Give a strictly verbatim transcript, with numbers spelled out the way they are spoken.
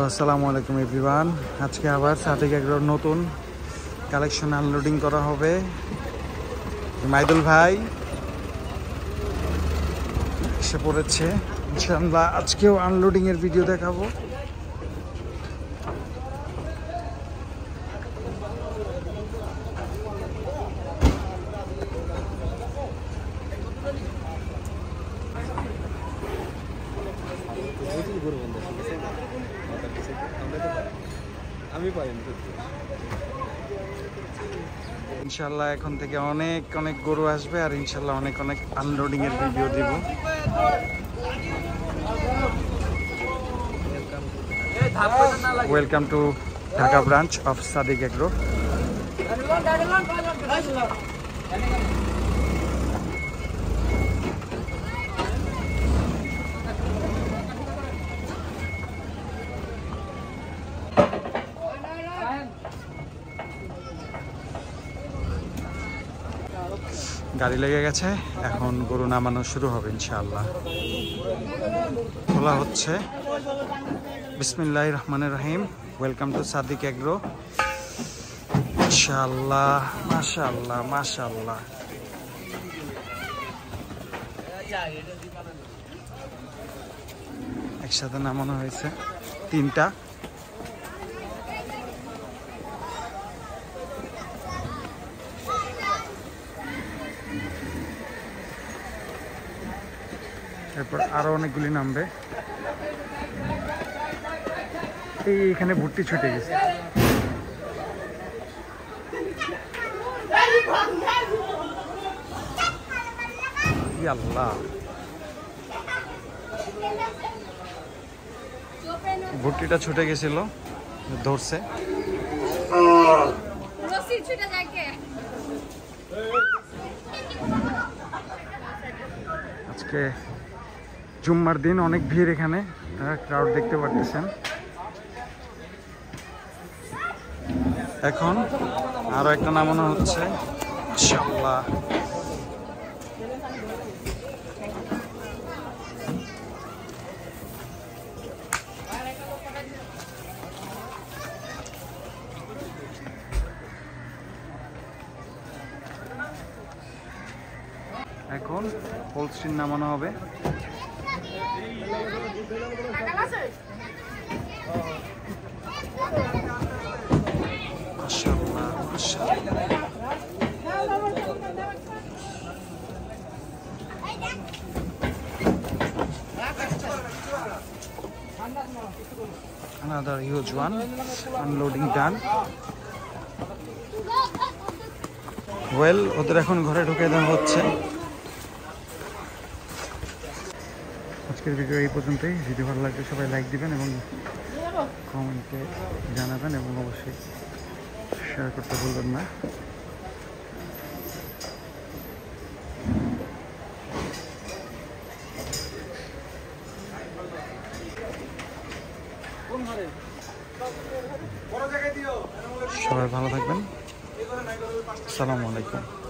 আসসালামু আলাইকুম এভরিওয়ান। আজকে আবার সাথে একটা নতুন কালেকশন আনলোডিং করা হবে। মাইদুল ভাই এসে পড়েছে, ইনশাআল্লাহ আজকেও আনলোডিং এর ভিডিও দেখাবো। ইনশাআল্লাহ এখন থেকে অনেক অনেক গরু আসবে, আর ইনশাআল্লাহ অনেক অনেক আনলোডিং এর ভিডিও দেব। Welcome to Dhaka branch of Sadeeq Agro. গাড়ি লেগে গেছে, এখন গরু নামানো শুরু হবে ইনশাআল্লাহ। খোলা হচ্ছে। বিসমিল্লাহির রহমানির রহিম। Welcome to Sadeeq Agro. ইনশাআল্লাহ মাশাআল্লাহ মাশাআল্লাহ একসাথে নামানো হয়েছে তিনটা। এরপর আরো অনেকগুলি নামবে। এই এখানে ভুট্টি ছুটে গেছে। ভুট্টিটা ছুটে গেছিল, ধরছে। আজকে জুম্মার দিন, অনেক ভিড় এখানে, ক্রাউড দেখতে পাচ্ছেন। এখন আরো একটা নামানো হচ্ছে ইনশাআল্লাহ। এখন হোলস্টিন নামানো হবে। Another huge one, unloading done. Well, ওদের এখন ঘরে ঢুকে দেওয়া হচ্ছে। আজকের ভিডিও এই পর্যন্তই। যদি ভালো লাগে সবাই লাইক দিবেন এবং কমেন্টে জানাবেন, এবং অবশ্যই শেয়ার করতে ভুলবেন না। সবাই ভালো থাকবেন। আসসালামু আলাইকুম।